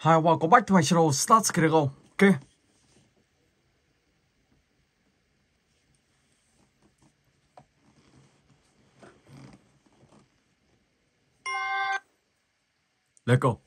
Hi, welcome back to my channel. Let's get it going. Okay. Let's go.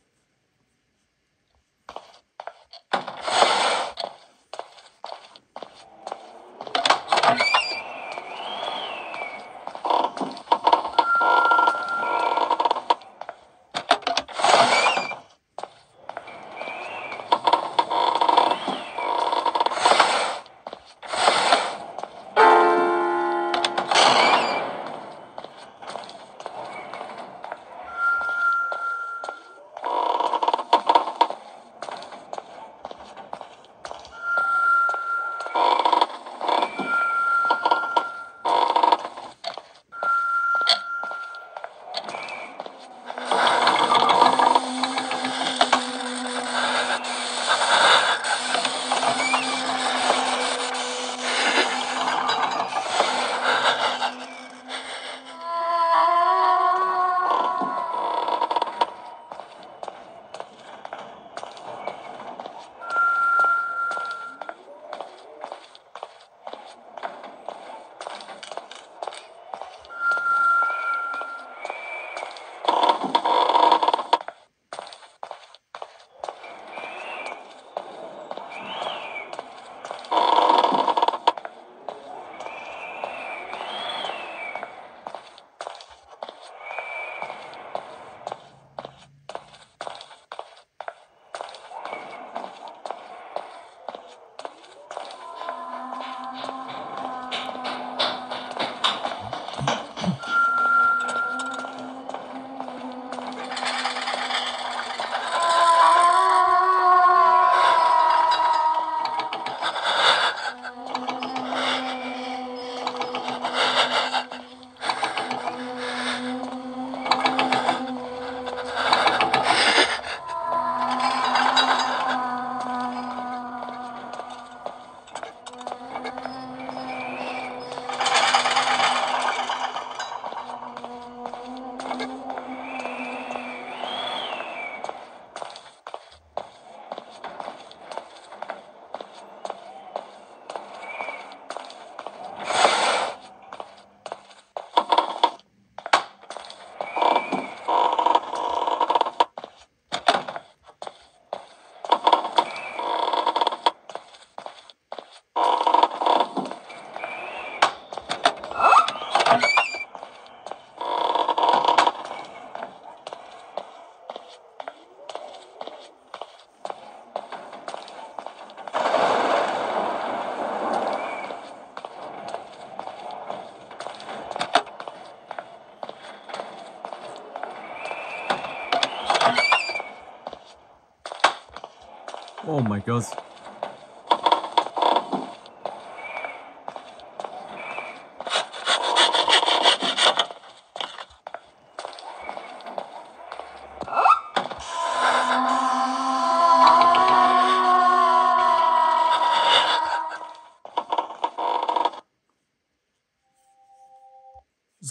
Oh my God.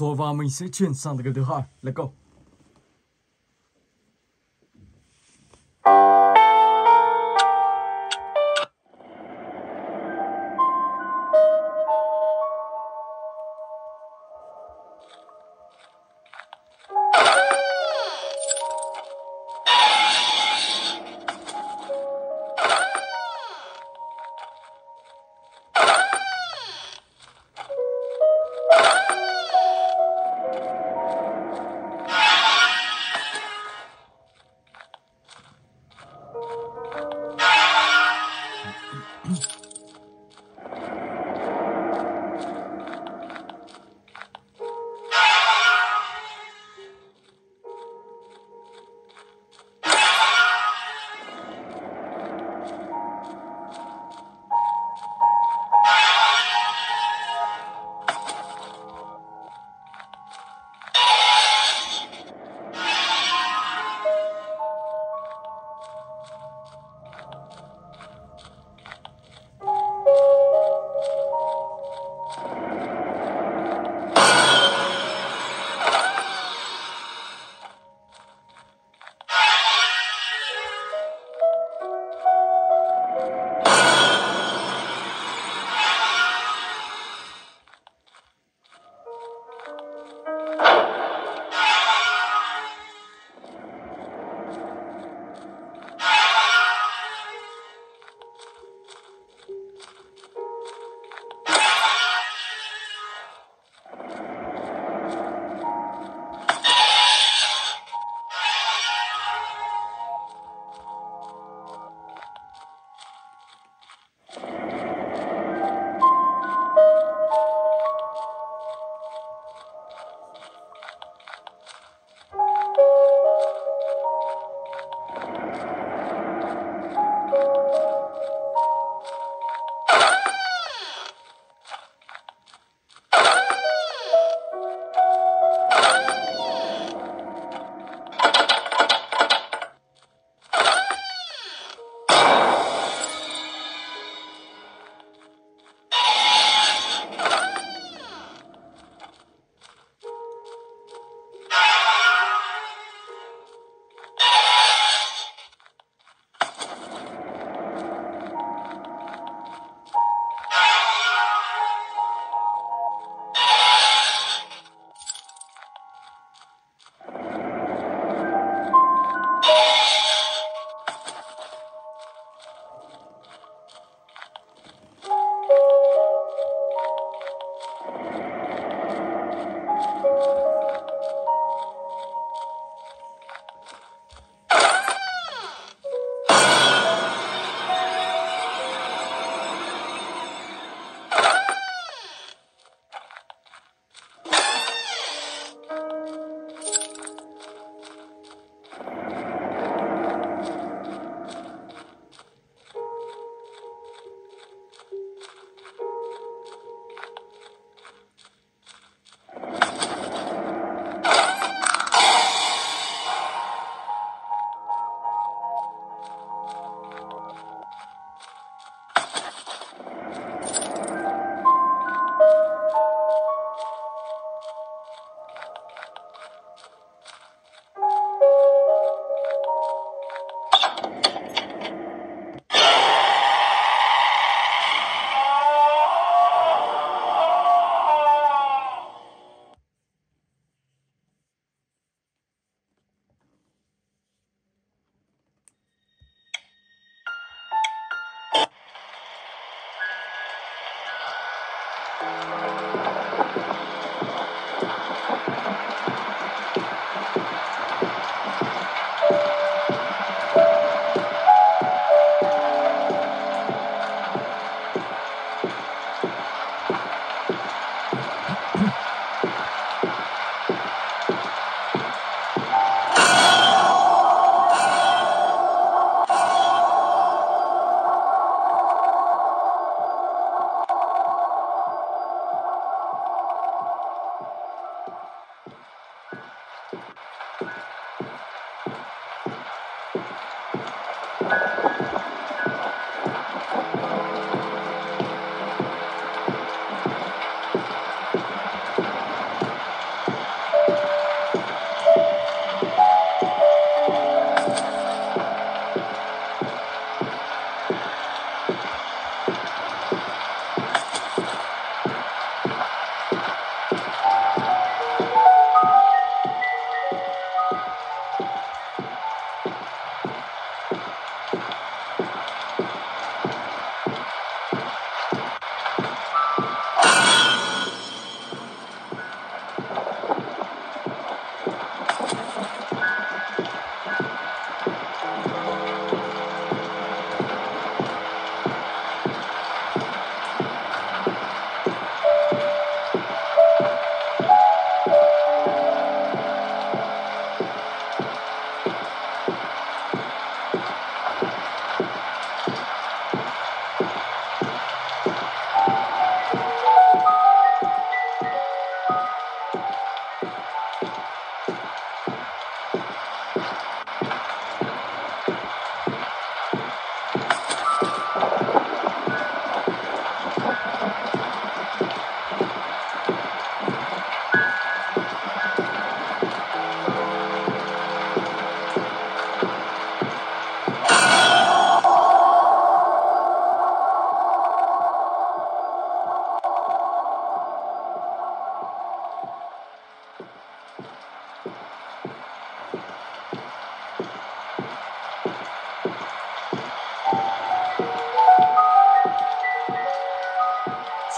Rồi và mình sẽ chuyển sang cái thứ hai. Let's go.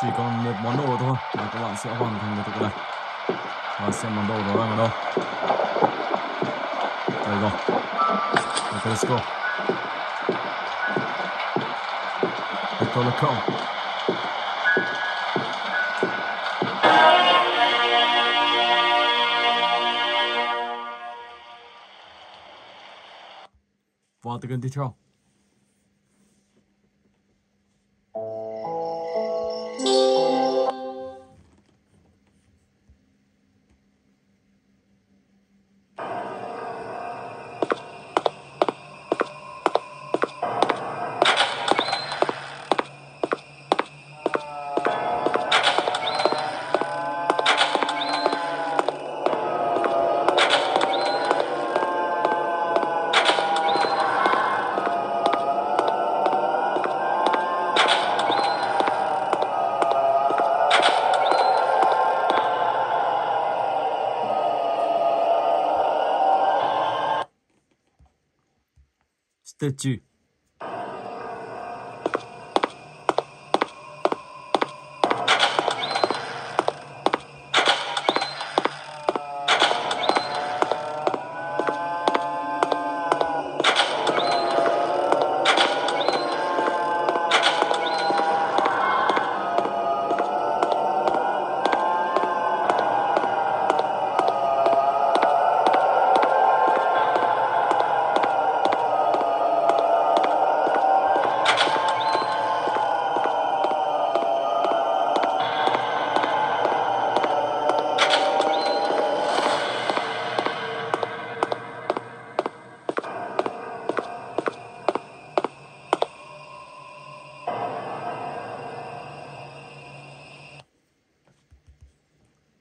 Chỉ còn một món đồ thôi là các bạn sẽ hoàn thành được tựa này. Và xem món đồ đó đang ở đâu. Đây rồi. Ok, let's go. Và tựa gần tiếp theo. Statue.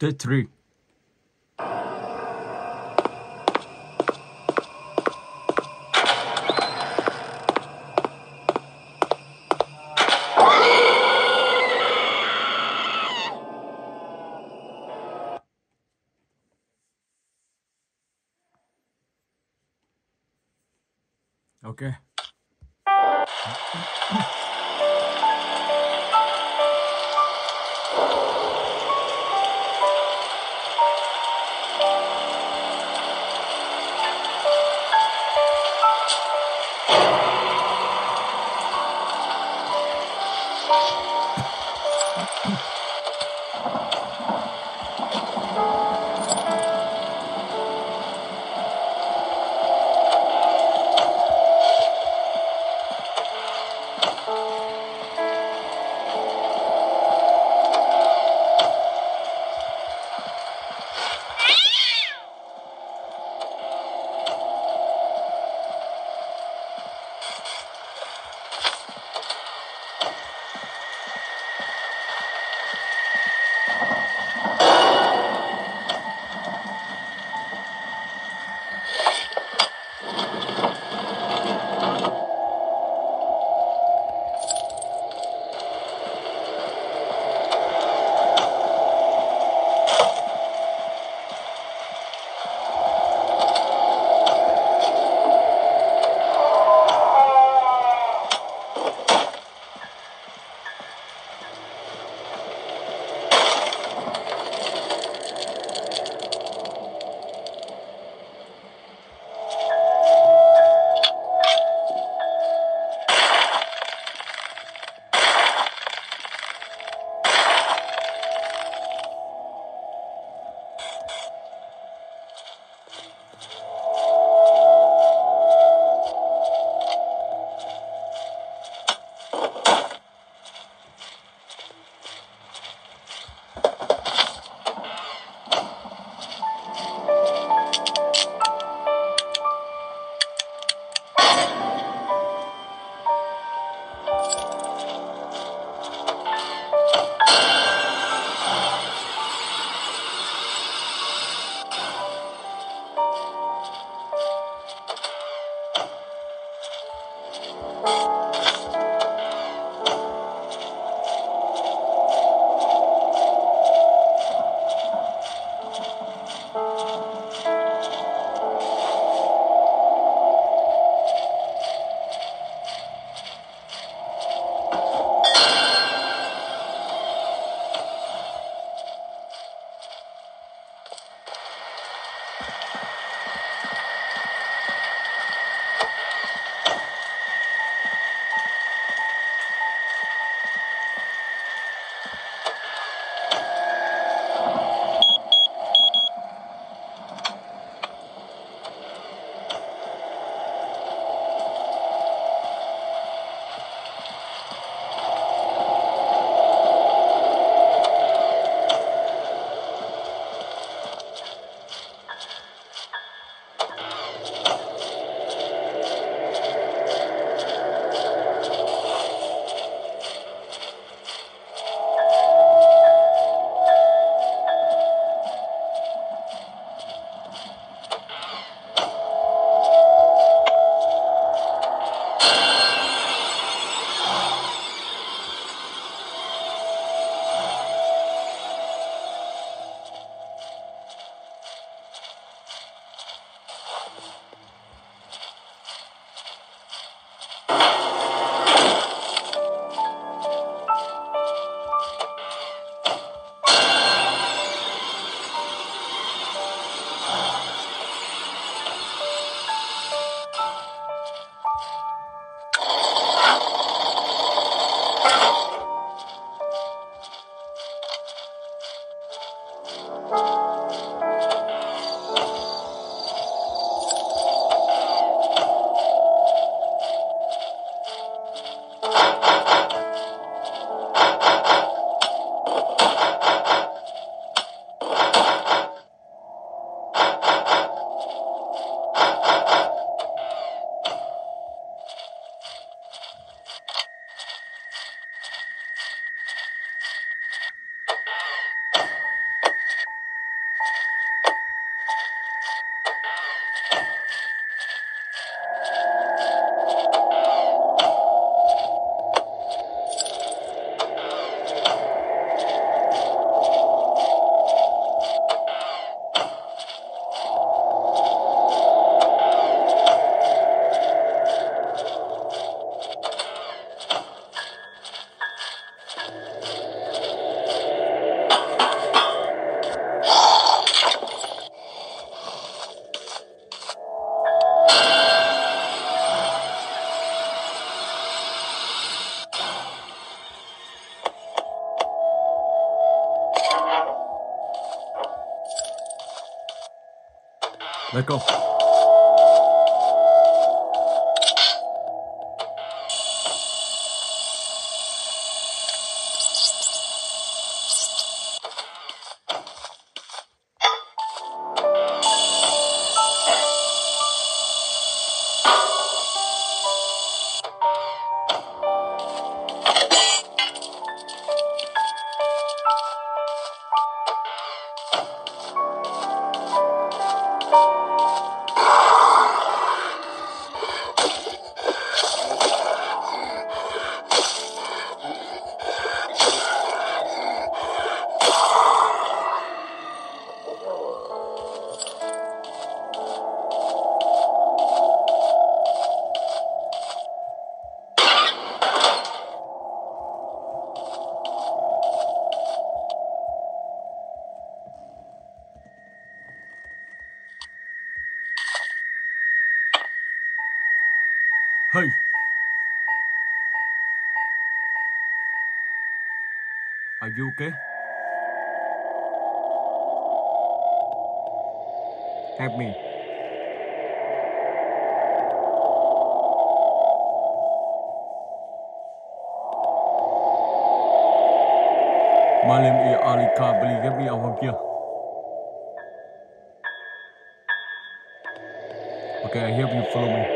Day 3. Okay. Let go. Hey! Are you okay? Help me. My name is Ali Khabili, get me out of here. Okay, I help you, follow me.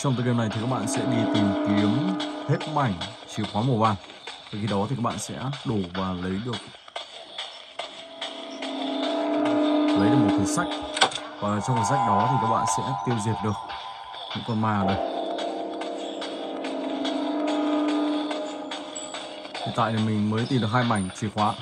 Trong tựa game này thì các bạn sẽ đi tìm kiếm hết mảnh chìa khóa màu vàng. Và khi đó thì các bạn sẽ đổ và lấy được một cuốn sách, và trong cuốn sách đó thì các bạn sẽ tiêu diệt được những con ma này. Hiện tại thì mình mới tìm được 2 mảnh chìa khóa.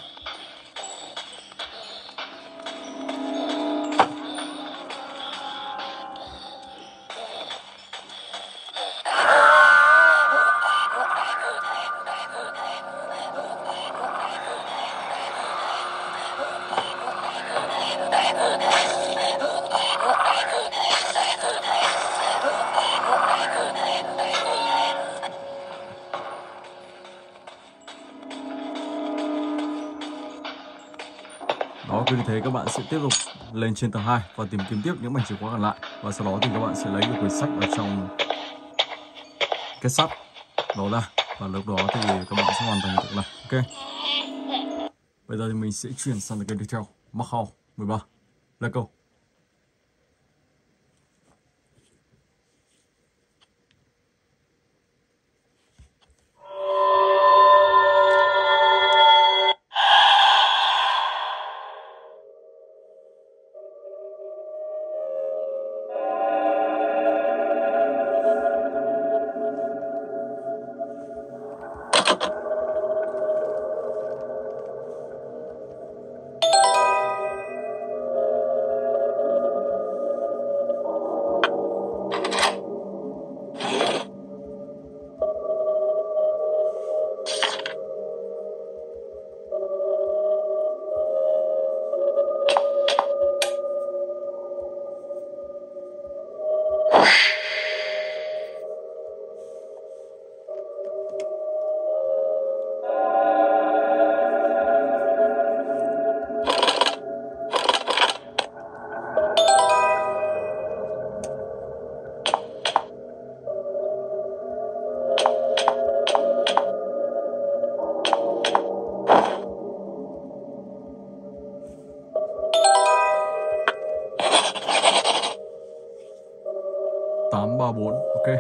Đó, cứ như thế các bạn sẽ tiếp tục lên trên tầng 2 và tìm kiếm tiếp những mảnh chìa khóa còn lại, và sau đó thì các bạn sẽ lấy được cuốn sách ở trong cái sắt đó ra, và lúc đó thì các bạn sẽ hoàn thành được này. Ok, bây giờ thì mình sẽ chuyển sang cái tiếp theo, Madhouse 13. Let's go. Ok.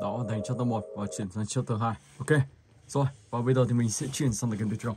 Đó, hoàn thành cho tầng 1 và chuyển sang chiếc tầng 2. Ok, rồi, và bây giờ thì mình sẽ chuyển sang tầng game tiếp theo.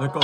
Let go.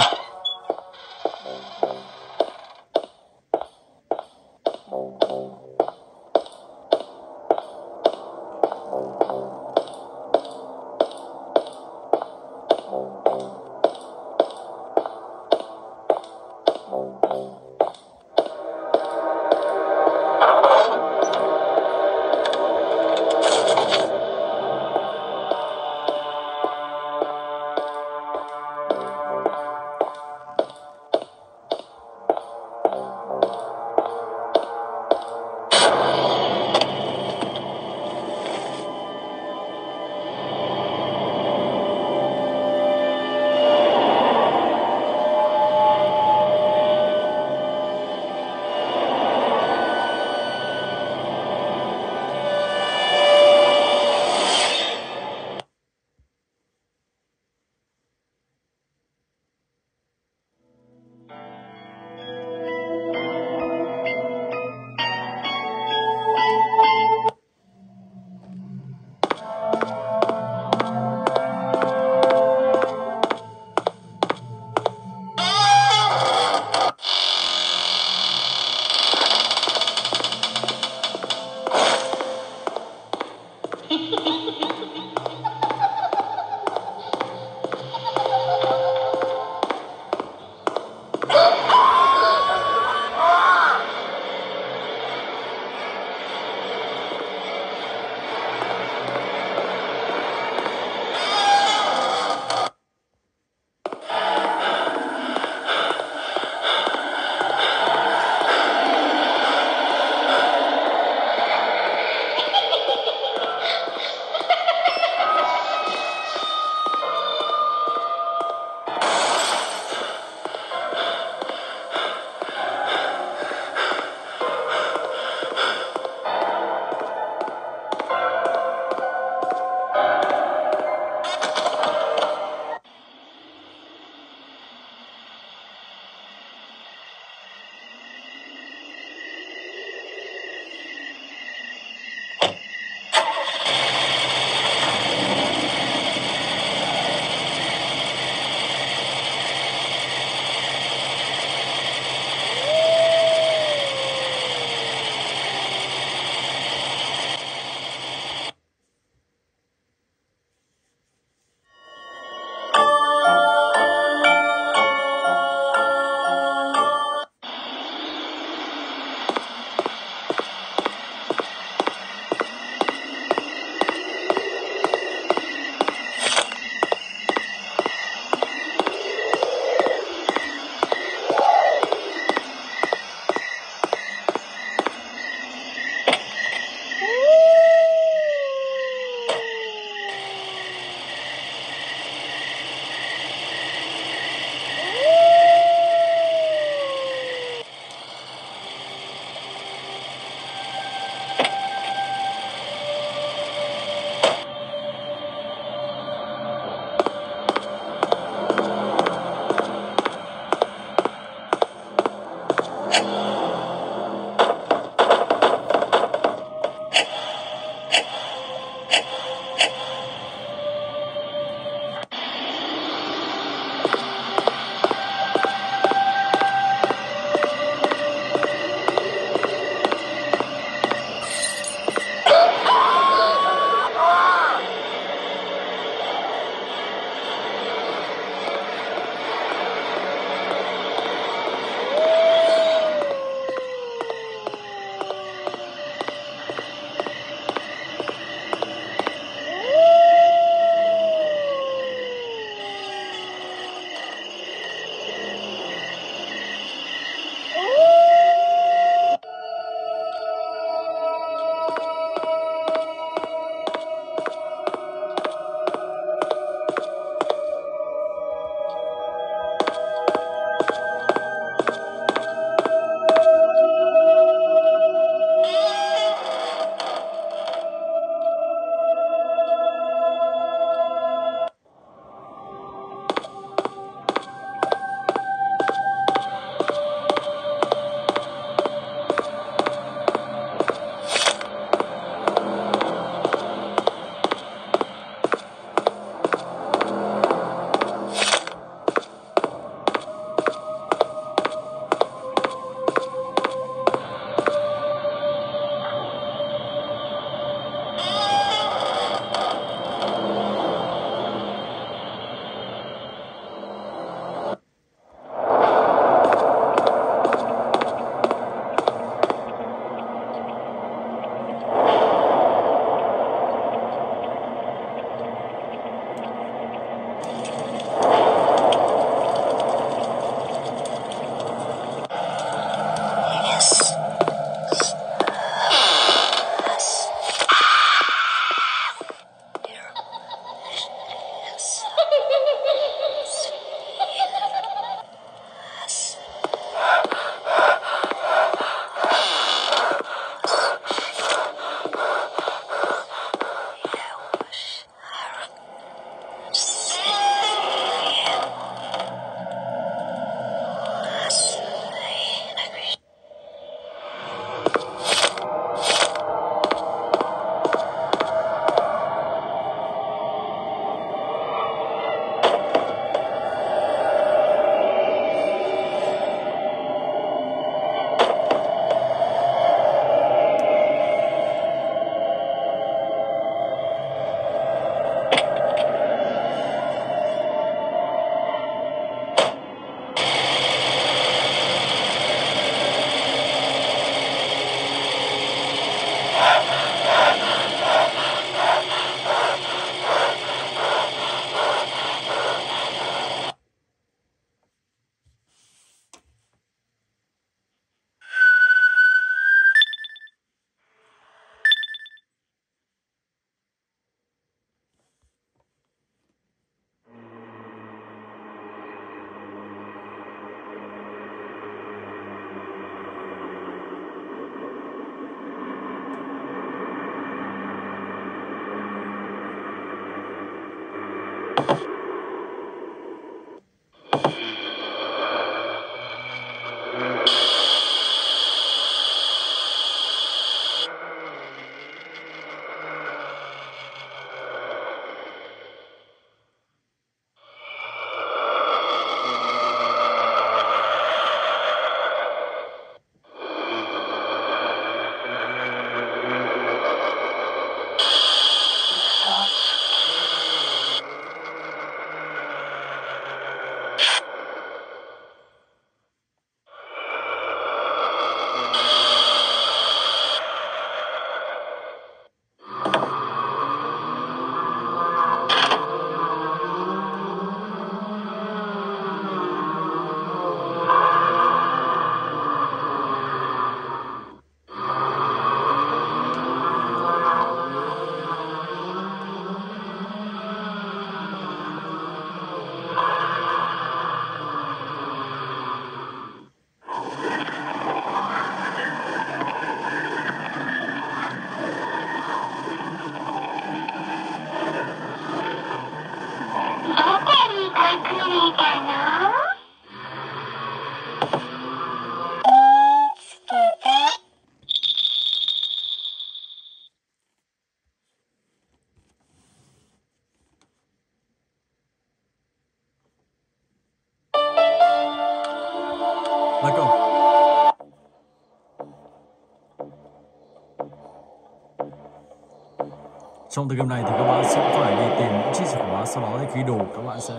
Trong tựa game này thì các bạn sẽ phải đi tìm những chiếc chìa khóa, sau đó thì khi đủ các bạn sẽ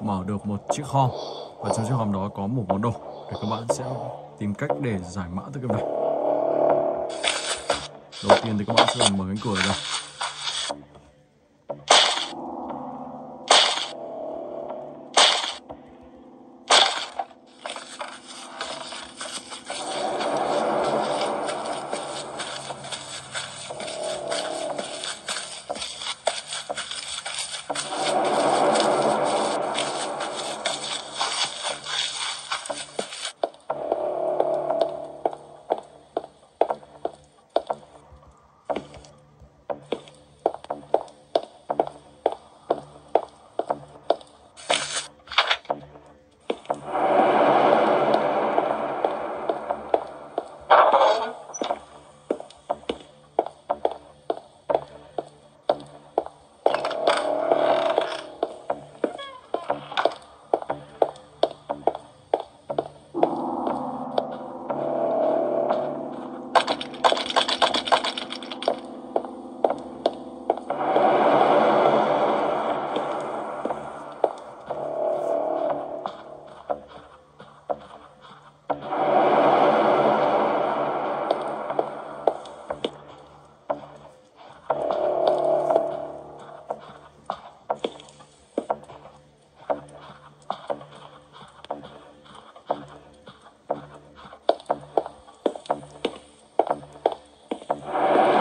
mở được một chiếc hòm, và trong chiếc hòm đó có một món đồ để các bạn sẽ tìm cách để giải mã tựa game này. Đầu tiên thì các bạn sẽ mở cánh cửa ra.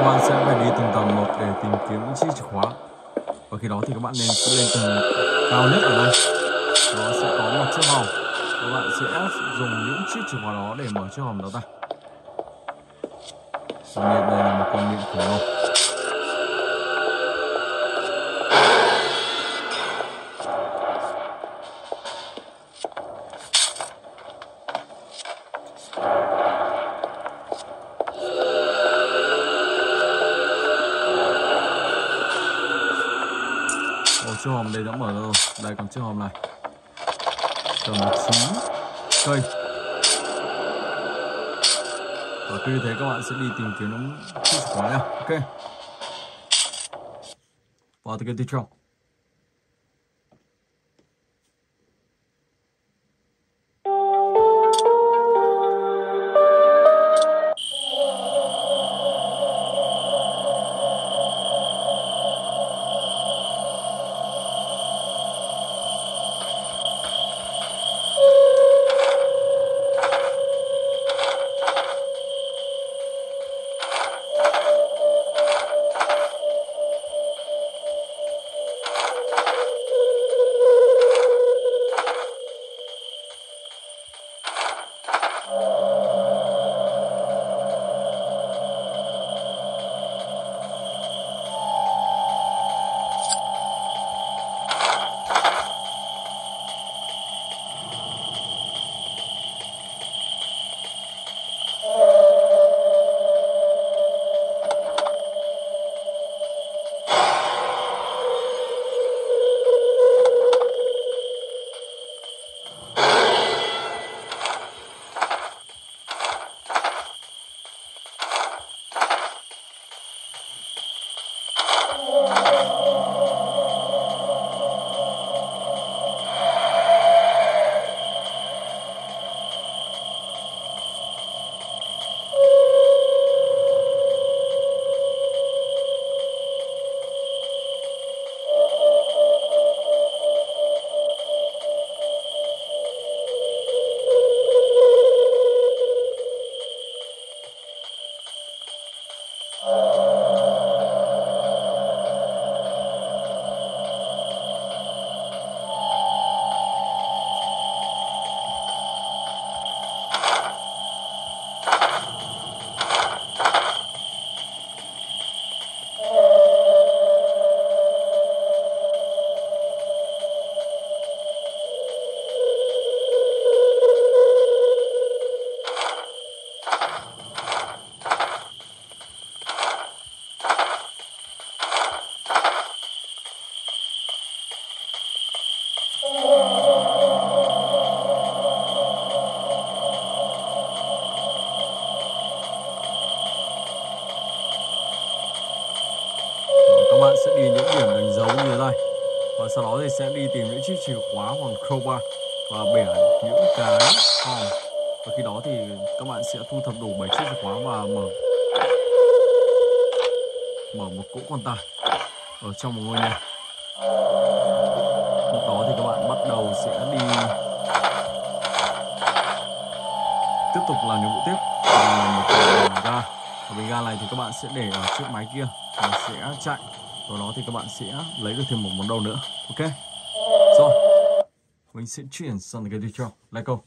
Các bạn sẽ phải đi từng tầng một để tìm kiếm những chiếc chìa khóa, và khi đó thì các bạn nên cứ lên tầng cao nhất ở đây, nó sẽ có một chiếc hòm, các bạn sẽ dùng những chiếc chìa khóa đó để mở chiếc hòm đó ra. Đây là một con miệng khổng lồ. Chiếc hòm đây đã mở ra rồi. Đây còn chiếc hòm này. Tầm 9 cây. Và cứ như thế các bạn sẽ đi tìm kiếm những chiếc chìa khóa nha. Ok. Vào từ cái tiếp theo. Các sẽ đi những điểm mình giấu như thế này, và sau đó thì sẽ đi tìm những chiếc chìa khóa hoặc crowbar và bẻ những cái hòm, và khi đó thì các bạn sẽ thu thập đủ 7 chiếc chìa khóa và mở một cỗ quan tài ở trong một ngôi nhà. Lúc đó thì các bạn bắt đầu sẽ đi tiếp tục làm nhiệm vụ tiếp, và một bình ga, và bình ga này thì các bạn sẽ để ở chiếc máy kia và sẽ chạy, sau đó thì các bạn sẽ lấy được thêm một món đồ nữa. Ok, rồi mình sẽ chuyển sang cái tiếp theo. Let's go.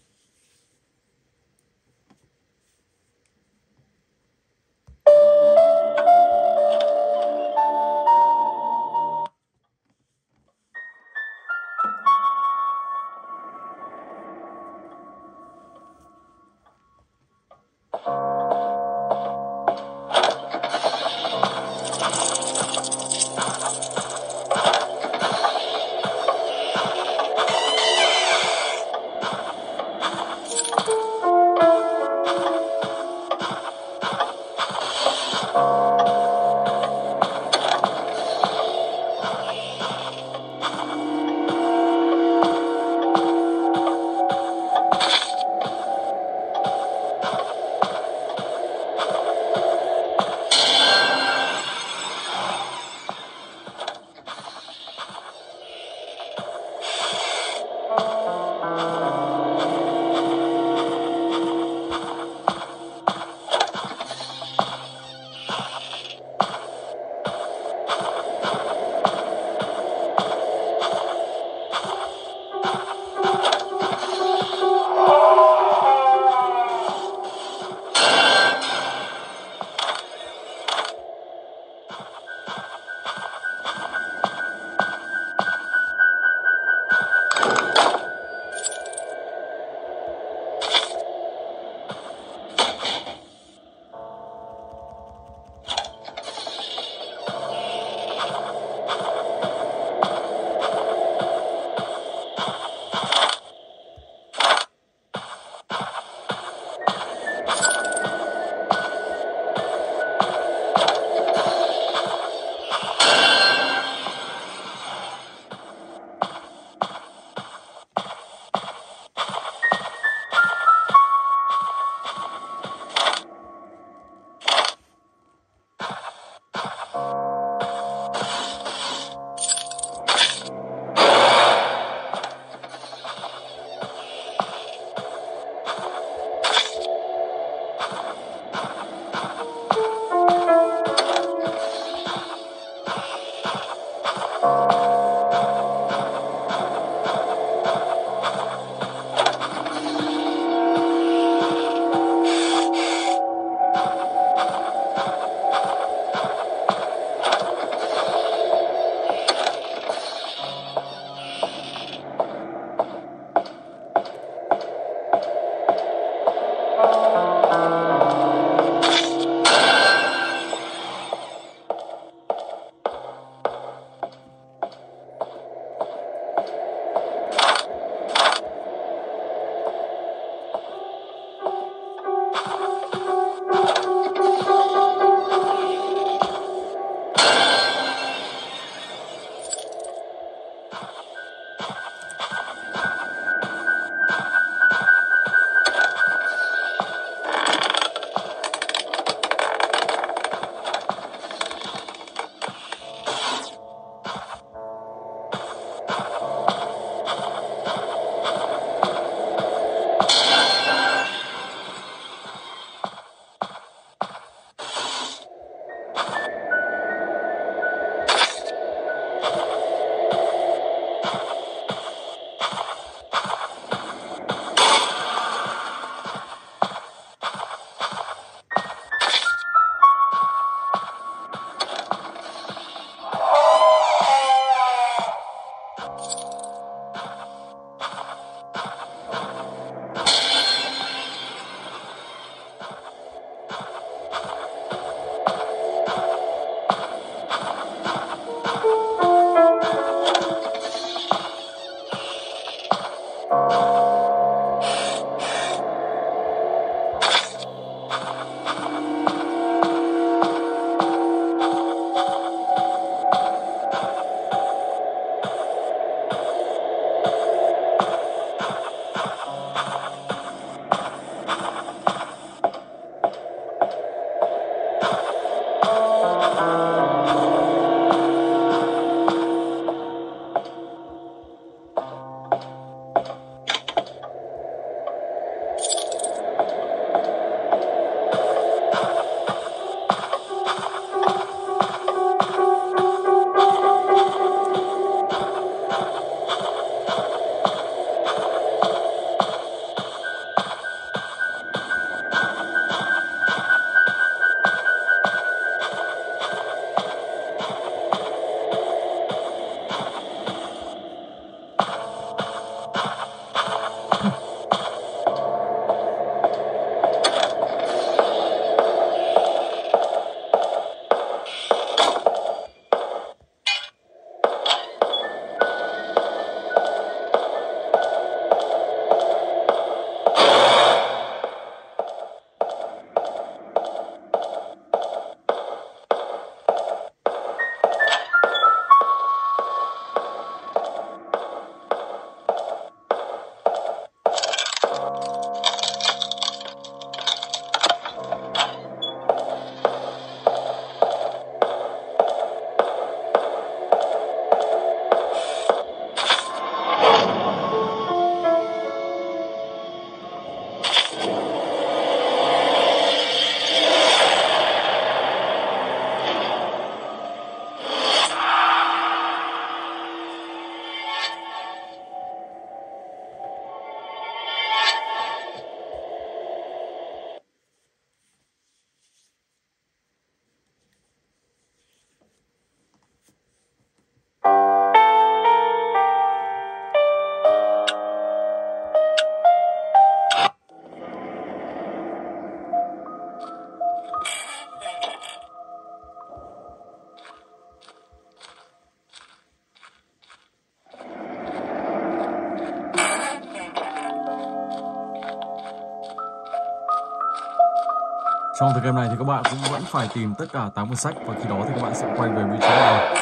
Trong thời game này thì các bạn cũng vẫn phải tìm tất cả 8 cuốn sách, và khi đó thì các bạn sẽ quay về vị trí này,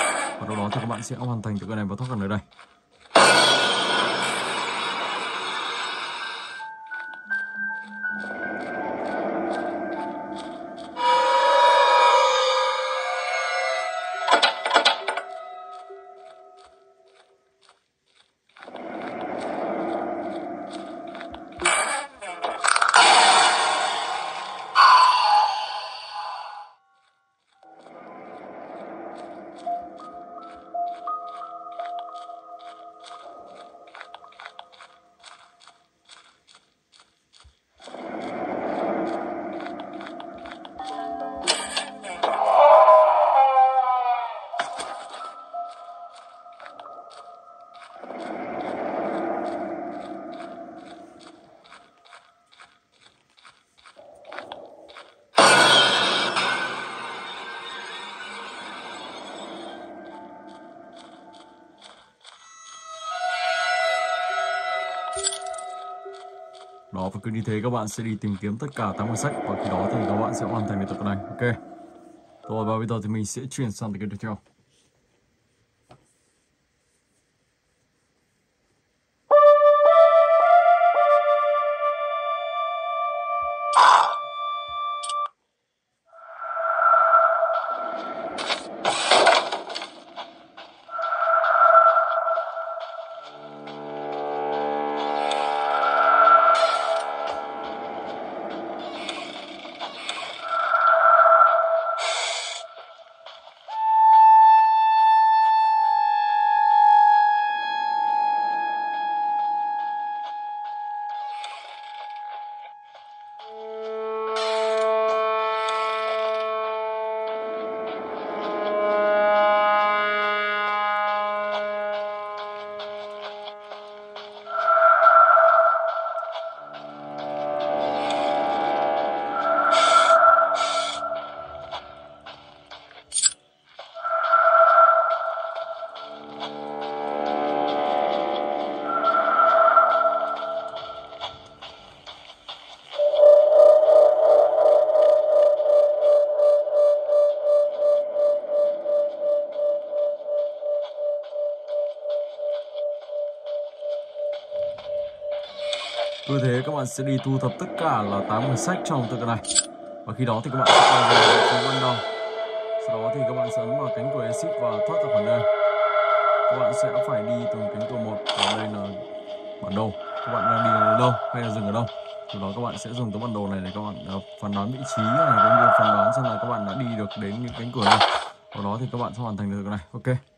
và lúc đó thì các bạn sẽ hoàn thành tựa game này và thoát khỏi nơi đây. Đó, và cứ như thế các bạn sẽ đi tìm kiếm tất cả 8 cuốn sách, và khi đó thì các bạn sẽ hoàn thành bài tập này. Ok. Rồi, và bây giờ thì mình sẽ chuyển sang cái tiếp theo. Như thế các bạn sẽ đi thu thập tất cả là 8 cuốn sách trong tựa này, và khi đó thì các bạn sẽ quay về phía ban đầu. Sau đó thì các bạn sẽ ấn vào cánh cửa exit và thoát ra khỏi đây. Các bạn sẽ phải đi từng cánh cửa một, và đây là bản đồ. Các bạn đang đi ở đâu hay là dừng ở đâu? Từ đó các bạn sẽ dùng tấm bản đồ này để các bạn phán đoán vị trí này, cũng như phán đoán xem là các bạn đã đi được đến những cánh cửa này. Sau đó thì các bạn sẽ hoàn thành được tựa này. Ok.